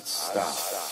not stop. Stop.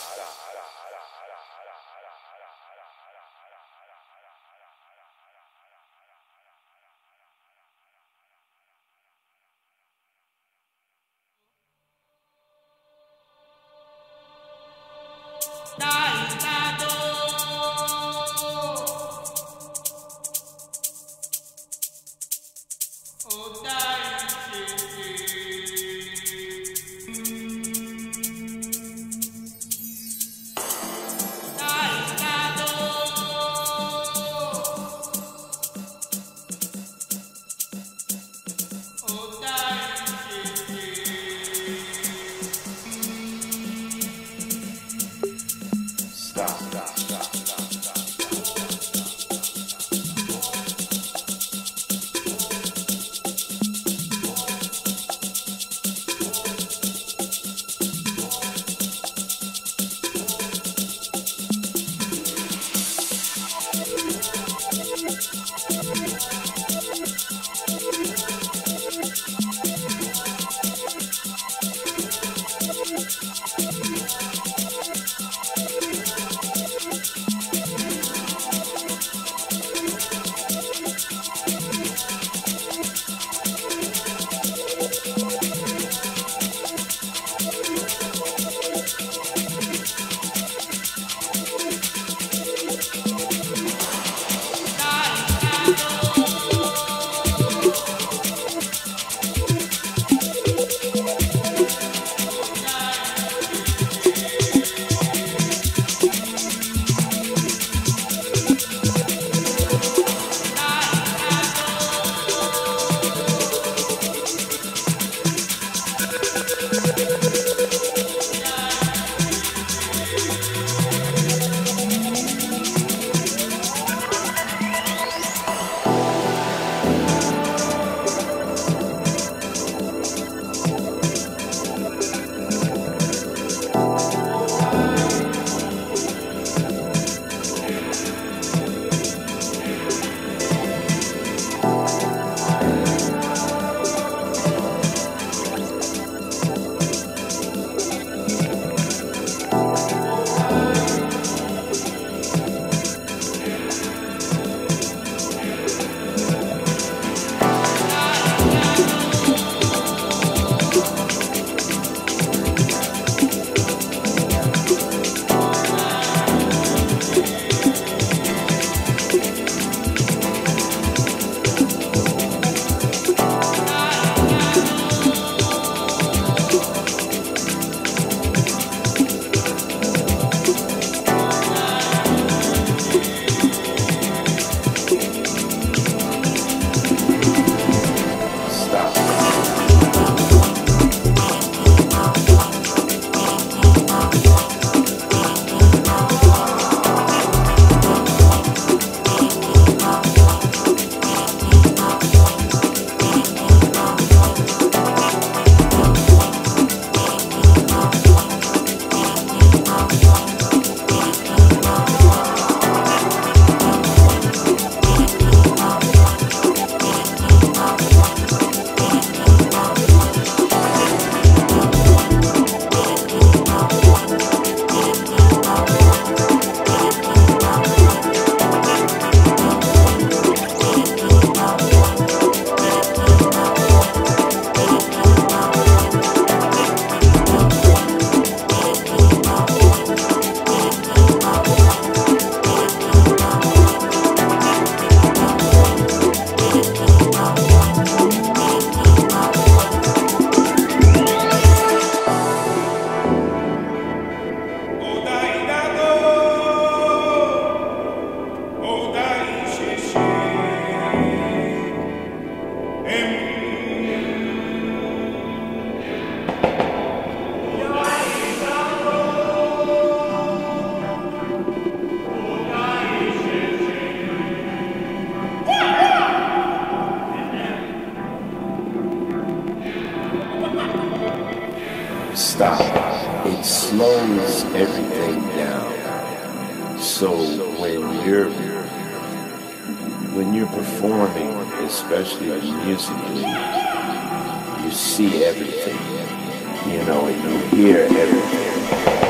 It slows everything down. So when you're performing, especially musically, you see everything, you know, and you hear everything.